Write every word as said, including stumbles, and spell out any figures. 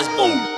Osborne.